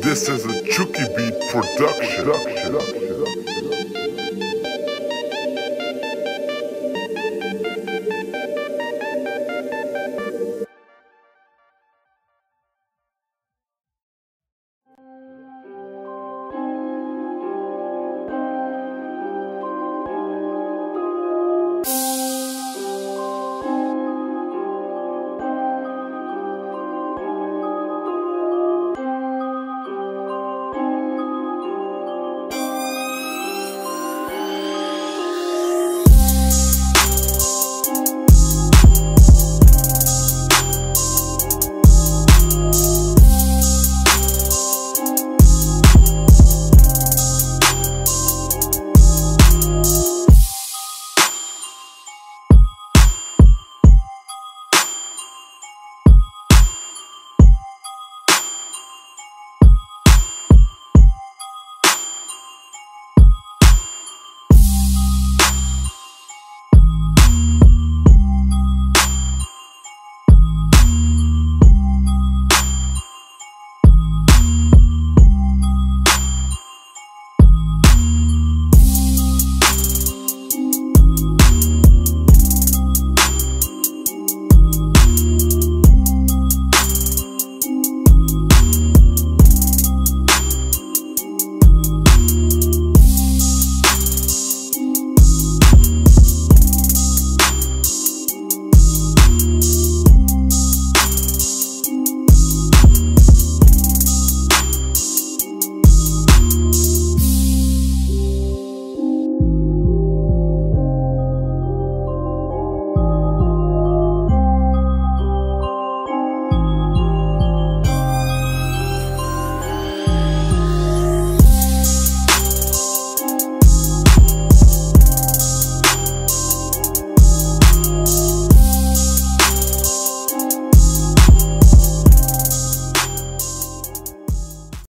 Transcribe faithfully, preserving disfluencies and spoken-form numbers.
This is a Chuki Beat production. production.